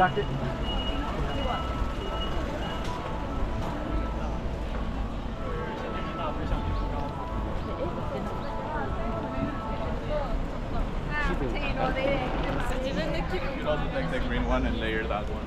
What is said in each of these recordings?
Back it. You also take the green one and layer that one.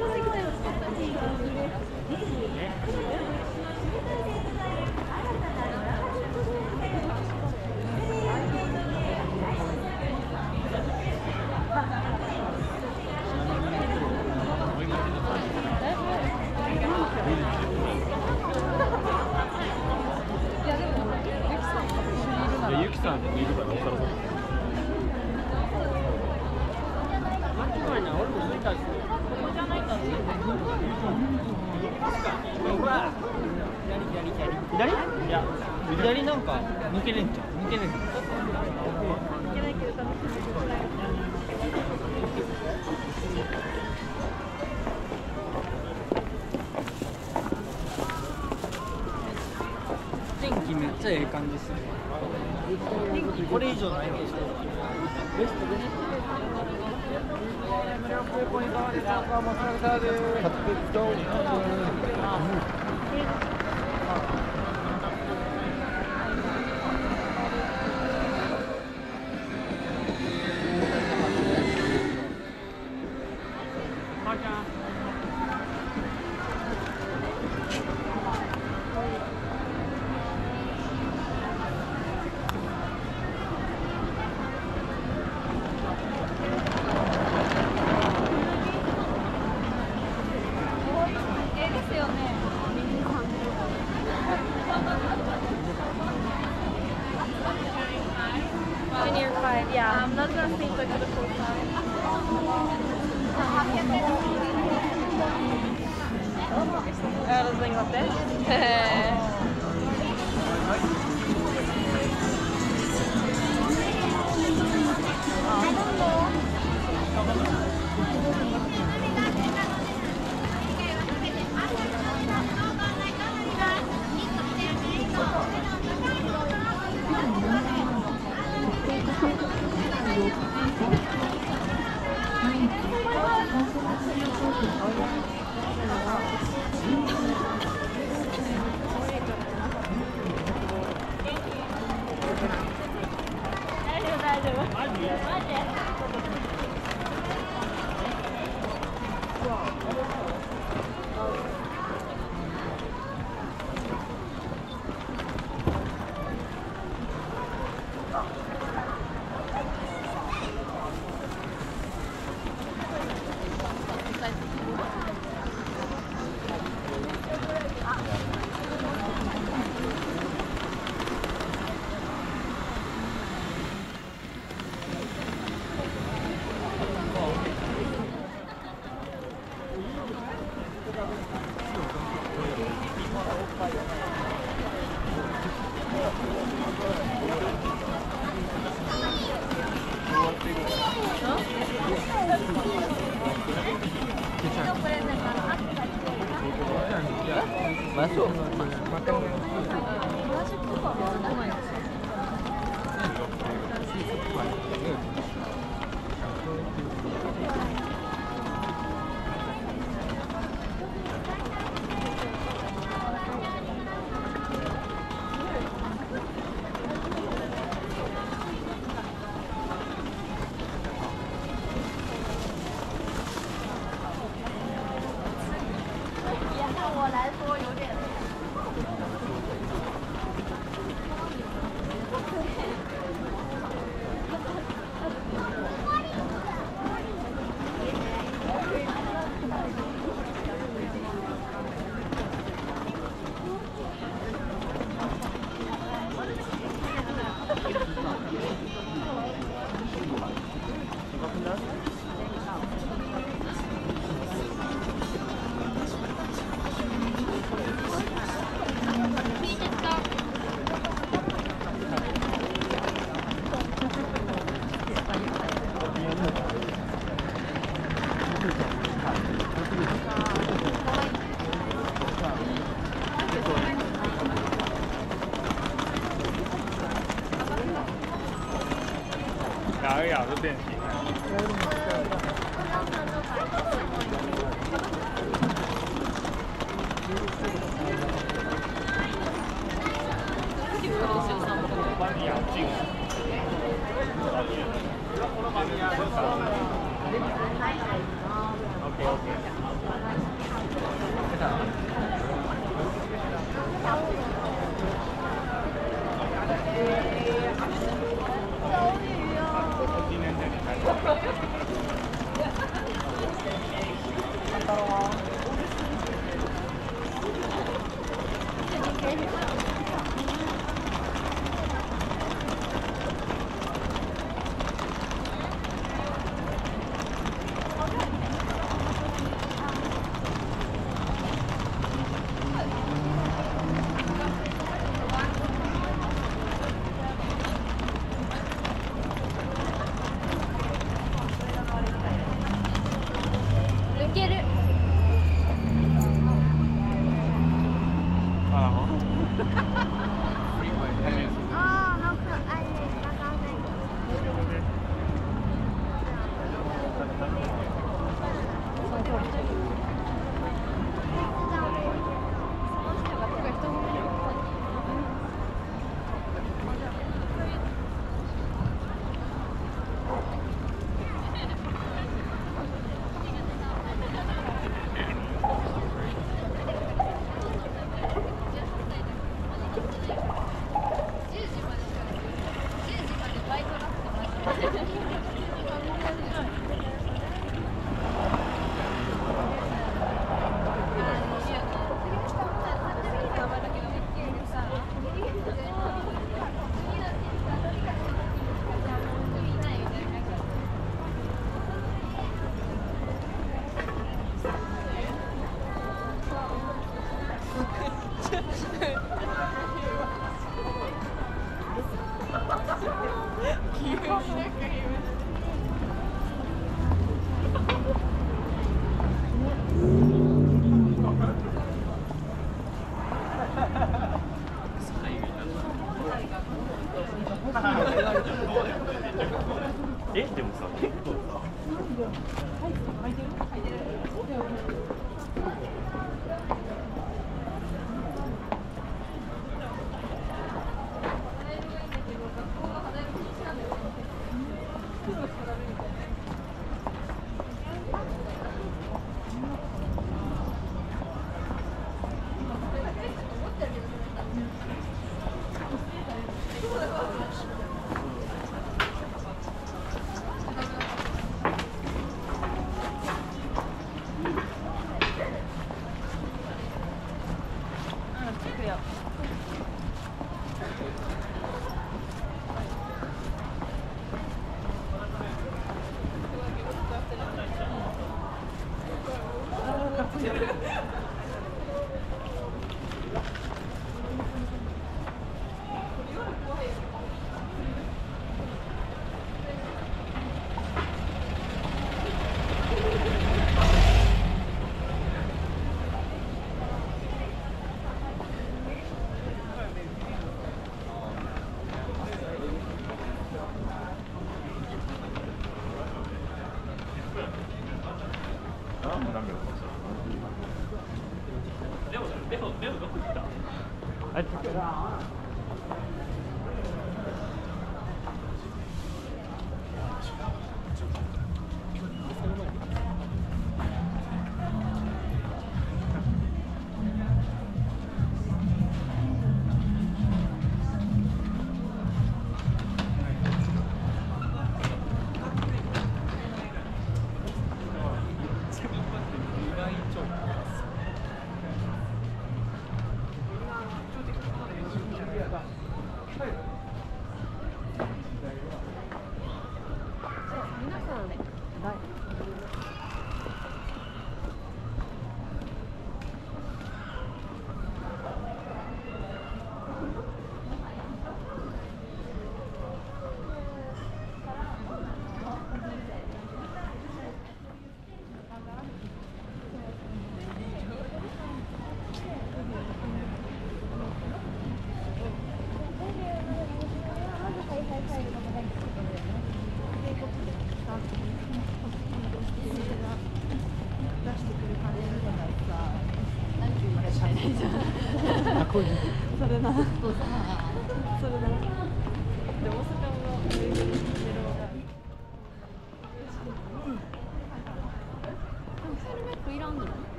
でええ感じですよね。これ以上ないです。Yeah, I'm not gonna think like the full time. Dat is denk ik wat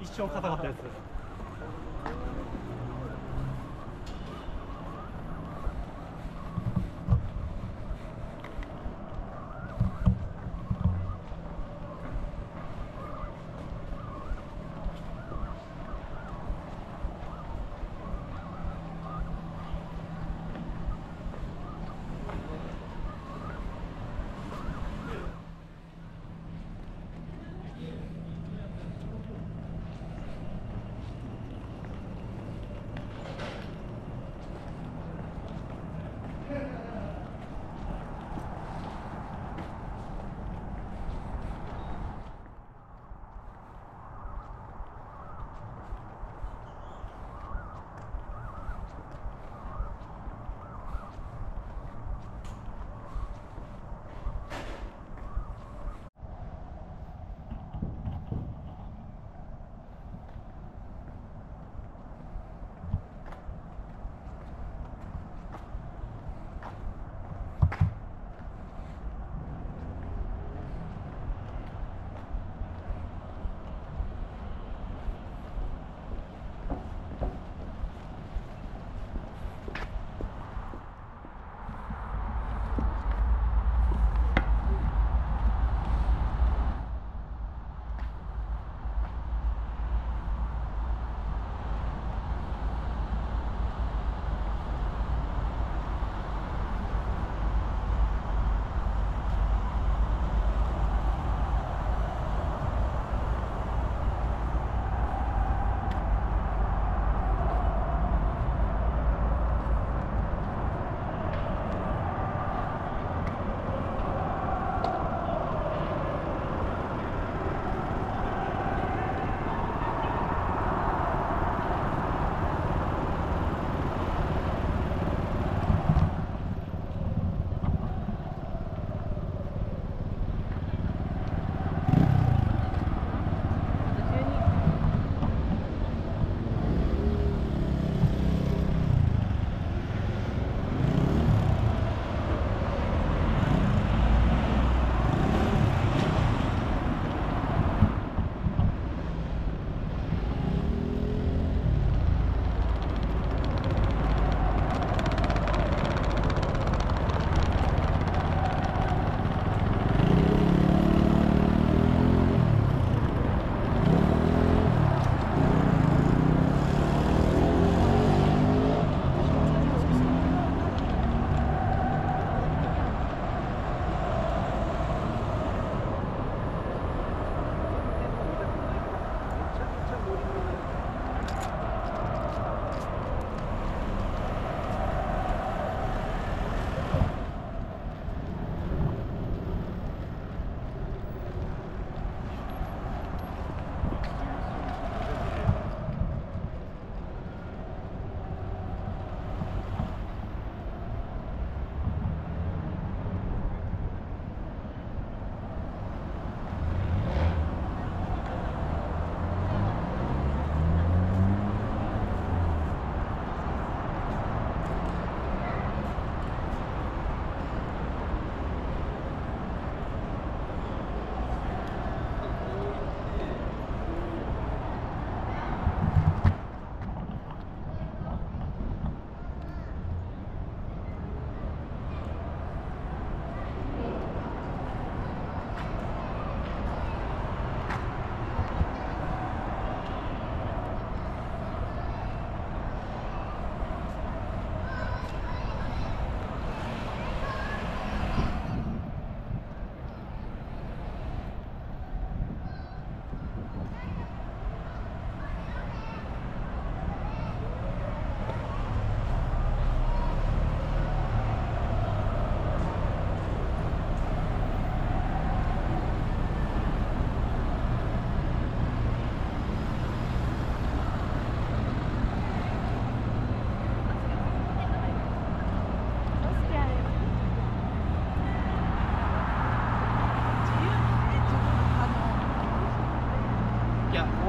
一生硬かったやつです。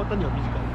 股には短い。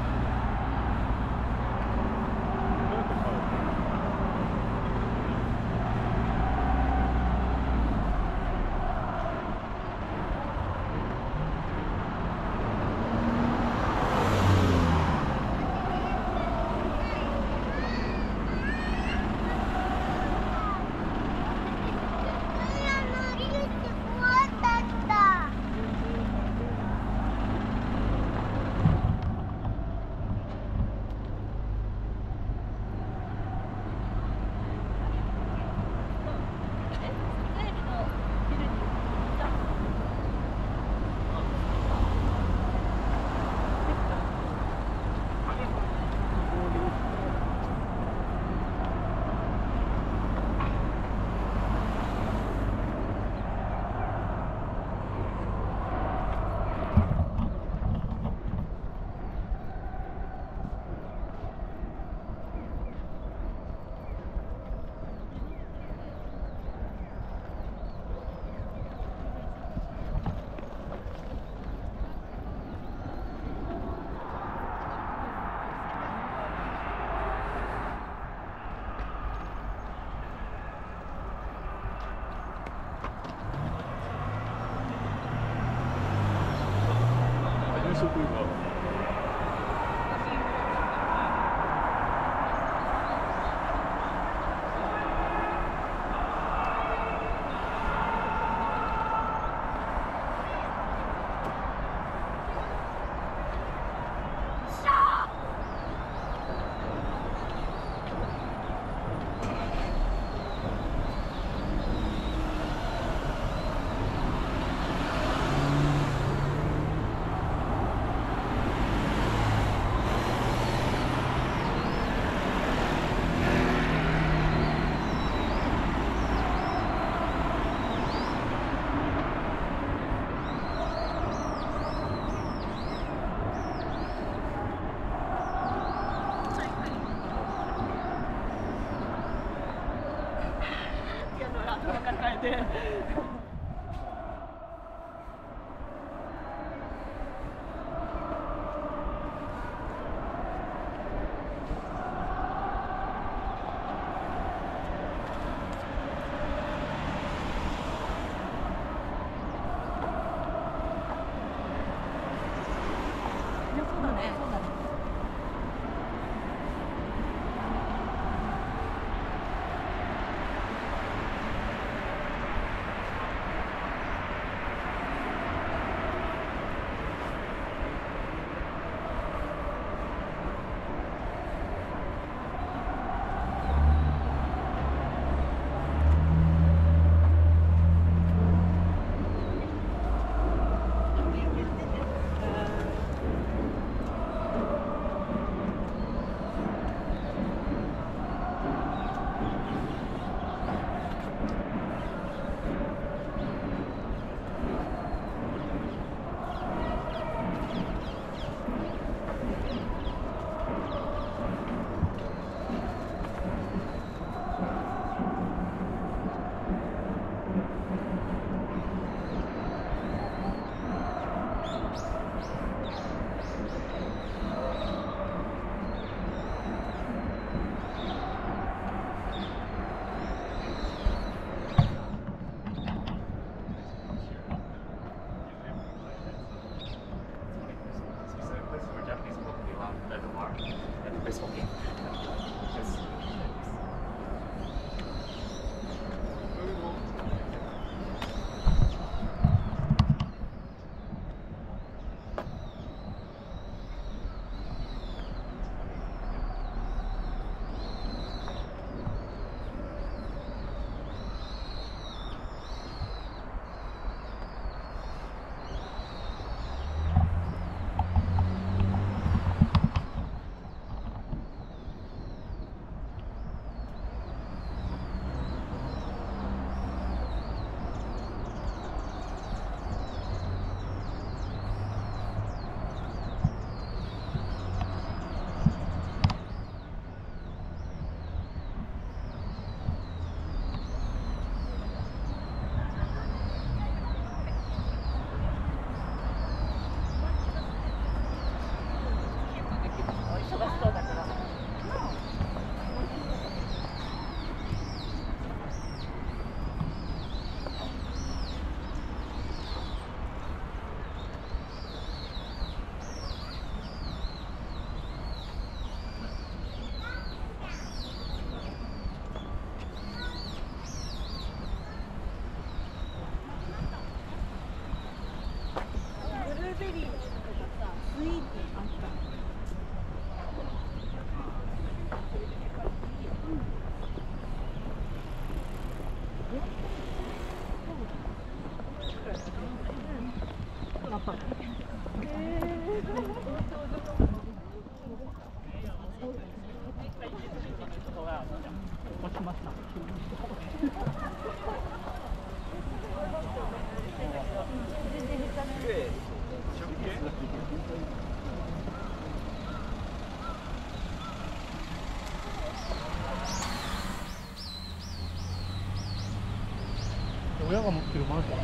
親が持ってるマークだ。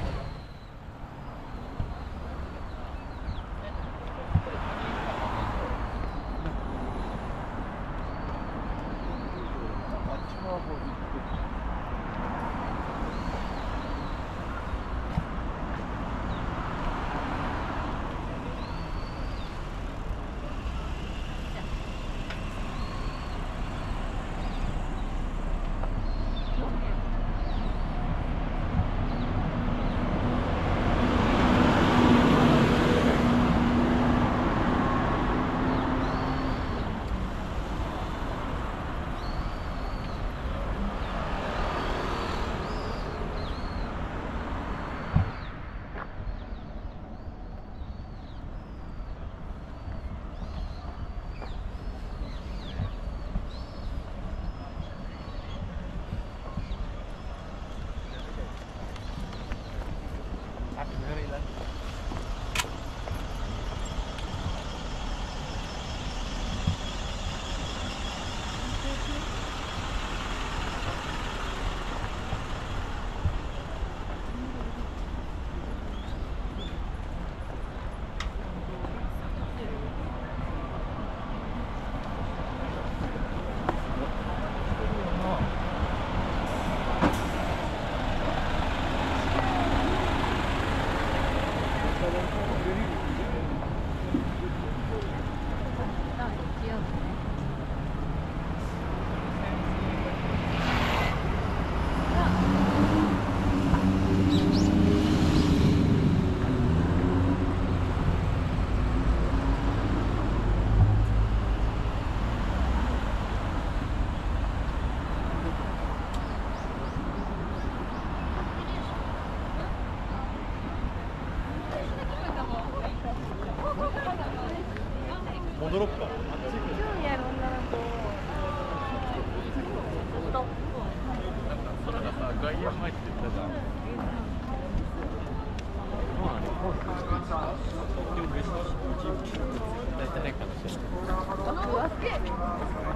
Thank you.